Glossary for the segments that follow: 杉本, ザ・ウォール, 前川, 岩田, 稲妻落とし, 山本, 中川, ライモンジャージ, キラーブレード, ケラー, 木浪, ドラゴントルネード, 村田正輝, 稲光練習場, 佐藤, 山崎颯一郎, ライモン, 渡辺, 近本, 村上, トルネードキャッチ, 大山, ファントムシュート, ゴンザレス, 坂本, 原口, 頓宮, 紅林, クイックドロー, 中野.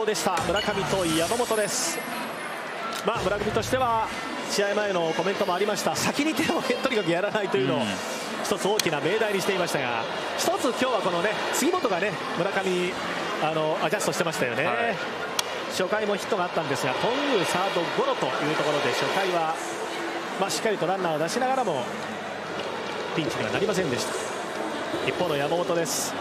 投でした。村上と山本です。村上としては試合前のコメントもありました。先に点をとにかくやらないというのを一つ大きな命題にしていましたが、一つ今日はこのね杉本がね村上アジャストしてましたよね、はい、初回もヒットがあったんですが、頓宮サードゴロというところで初回は、しっかりとランナーを出しながらもピンチにはなりませんでした。一方の山本です。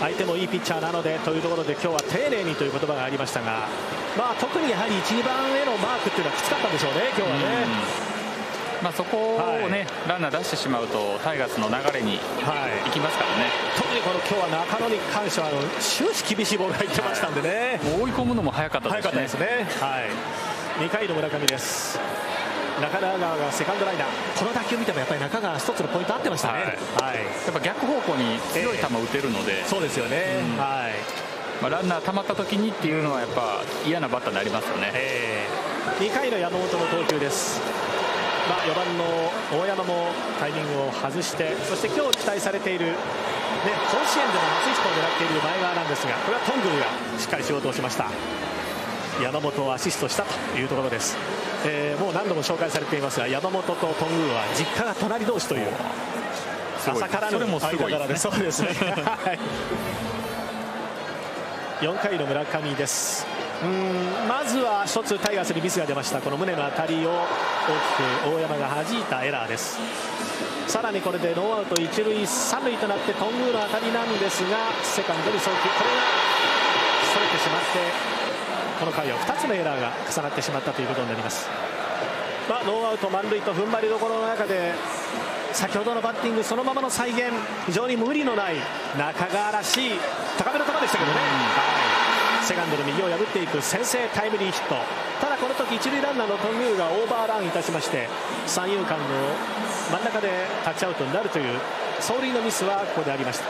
相手もいいピッチャーなのでというところで、今日は丁寧にという言葉がありましたが、特にやはり1、2番へのマークっていうのはきつかったんでしょうね、今日はね。そこをね、ランナー出してしまうとタイガースの流れに行きますからね。特にこの今日は中野に関しては終始厳しいボールが入ってましたんでね、追い込むのも早かったですね。2回の村上です。中川がセカンドライナー、この打球見てもやっぱり中川一つのポイント合ってましたね。やっぱ逆方向に強い球を打てるので、そうですよね。ランナー溜まった時にっていうのはやっぱ嫌なバッターになりますよね。2回の山本の投球です。4番の大山もタイミングを外して、そして今日期待されている、甲子園でも初ヒットを狙っている前川なんですが、これは頓宮がしっかり仕事をしました。山本をアシストしたというところです。もう何度も紹介されていますが、山本と頓宮は実家が隣同士という朝からの間柄で、そうですね。4回の村上です。まずは一つタイガースにミスが出ました。この宗の当たりを大きく大山が弾いたエラーです。さらにこれでノーアウト一塁三塁となって、頓宮の当たりなんですがセカンドに送球、これがそれてしまって、この回は2つのエラーが重なってしまったということになります。ノーアウト満塁と踏ん張りどころの中で、先ほどのバッティングそのままの再現、非常に無理のない中川らしい高めの球でしたけどね、セカンドの右を破っていく先制タイムリーヒット。ただこの時一塁ランナーの頓宮がオーバーランいたしまして、三遊間の真ん中でタッチアウトになるという走塁のミスはここでありまし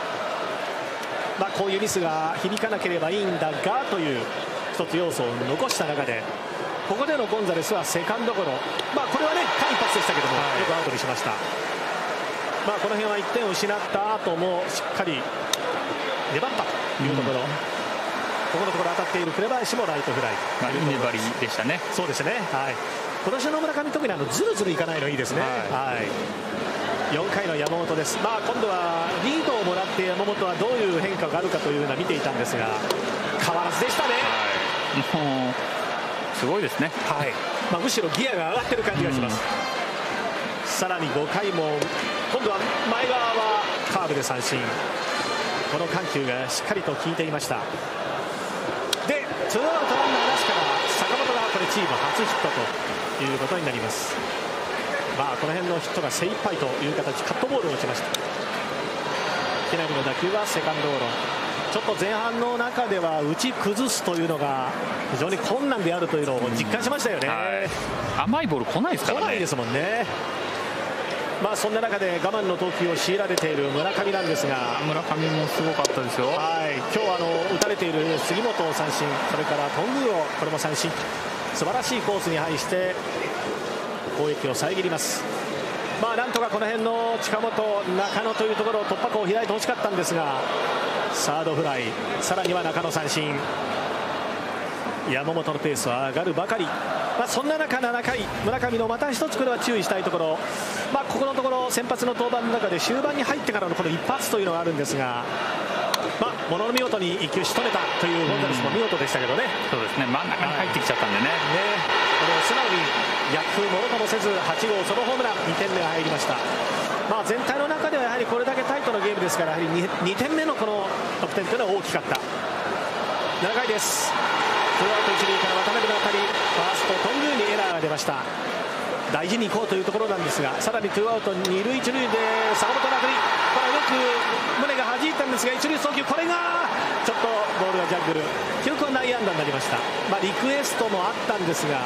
た。こういうミスが響かなければいいんだがという一つ要素を残した中で、ここでのゴンザレスはセカンドゴロ、これはね間一髪でしたけども、よくアウトにしました。この辺は1点を失った後もしっかり粘ったというところ、ここのところ当たっている紅林もライトフライ、いい粘りでしたね。そうですね、今年の村上、特にずるずるいかないのいいですね。4回の山本です。今度はリードをもらって山本はどういう変化があるかというのは見ていたんですが、変わらずでしたね。もうすごいですね。むしろギアが上がってる感じがします。さらに5回も今度は前側はカーブで三振、この緩急がしっかりと効いていました。でツーアウトランナーなしから坂本がこれチーム初ヒットということになります。この辺のヒットが精一杯という形、カットボールを打ちました。木浪の打球はセカンドゴロ。ちょっと前半の中では打ち崩すというのが非常に困難であるというのを実感しましたよね。甘いボール来ないですからね。来ないですもんね。そんな中で我慢の投球を強いられている村上なんですが、村上もすごかったですよ。今日打たれている杉本を三振、それから頓宮をこれも三振、素晴らしいコースに配して攻撃を遮ります。なんとかこの辺の近本、中野というところを突破口を開いてほしかったんですが、サードフライ、さらには中野三振、山本のペースは上がるばかり。そんな中7回村上のまた一つこれは注意したいところ、ここのところ先発の登板の中で終盤に入ってからのこの一発というのがあるんですが、ものの見事に1球仕留めたというゴンザレスも見事でしたけどね。そうですね、真ん中に入ってきちゃったんでね、素直に逆風もろともせず8号ソロホームラン、2点目が入りました。全体の中ではやはりこれだけタイトなゲームですから、やはり 2点目のこの得点というのは大きかった。7回です。ツーアウト一塁から渡辺の当たり、ファースト頓宮にエラーが出ました。大事にいこうというところなんですが、さらにツーアウト二塁一塁で坂本の当たり、よく胸が弾いたんですが一塁送球、これがちょっとボールがジャングル、記録は内野安打になりました。リクエストもあったんですが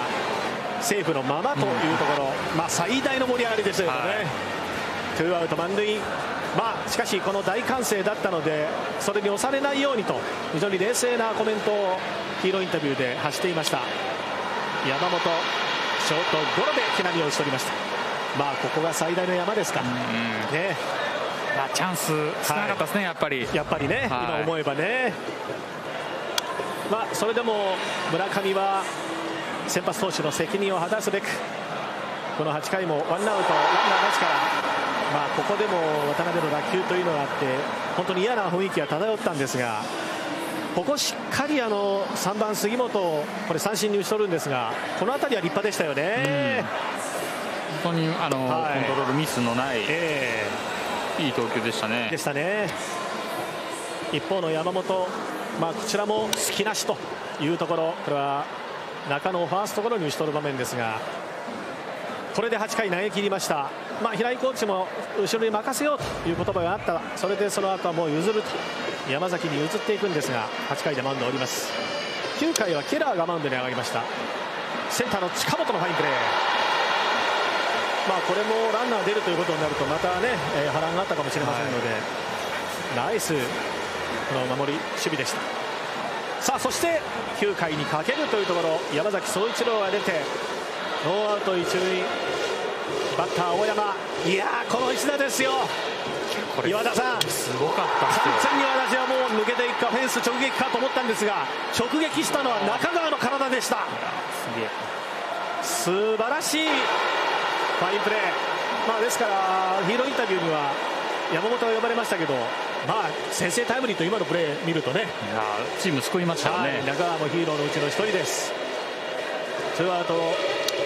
セーフのままというところ、最大の盛り上がりでしたよね。ツーアウト満塁、しかしこの大歓声だったのでそれに押されないようにと非常に冷静なコメントをヒーローインタビューで発していました。山本ショートゴロで木浪を打ち取りました。ここが最大の山ですかね。チャンスつながったですね、やっぱりね、今思えばね。それでも村上は先発投手の責任を果たすべく、この8回もワンアウトランナーなしから、ここでも渡辺の打球というのがあって本当に嫌な雰囲気が漂ったんですが、ここしっかり3番杉本をこれ三振に打ち取るんですが、この辺りは立派でしたよね。本当にコントロールミスのない、いい投球でしたね。一方の山本、こちらも隙なしというところ、これは中野をファーストゴロに打ち取る場面ですが、これで8回投げ切りました。平井コーチも後ろに任せようという言葉があった、それでその後はもう譲ると山崎に移っていくんですが、8回でマウンドを降ります。9回はケラーがマウンドに上がりました。センターの近本のファインプレー、これもランナー出るということになるとまたね、波乱があったかもしれませんので、ナイスの守り守備でした。さあそして9回にかけるというところ、山崎颯一郎が出てノーアウト一塁、バッター大山、いやーこの一打ですよ。岩田さん、すごかったですよ。完全に私はもう抜けていくかフェンス直撃かと思ったんですが、直撃したのは中川の体でした。素晴らしいファインプレー、ですからヒーローインタビューには山本が呼ばれましたけど、先制タイムリーと今のプレー見るとね、チーム救いましたね。中川もヒーローのうちの一人です。ツーアウト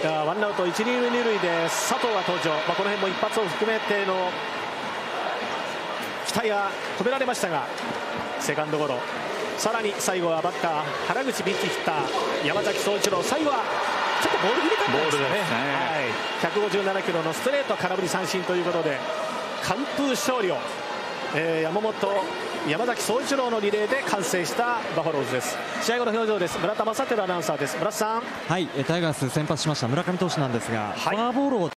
ワンアウト一塁二塁で佐藤が登場、この辺も一発を含めての期待が込められましたが、セカンドゴロ、さらに最後はバッター原口ビッチヒッター山崎颯一郎、最後はちょっとボール切れたんですよね。157キロのストレート空振り三振ということで完封勝利を、山本、山崎颯一郎のリレーで完成したバファローズです。試合後の表情です。村田正輝アナウンサーです。村田さん、タイガース先発しました村上投手なんですが、フォアボールを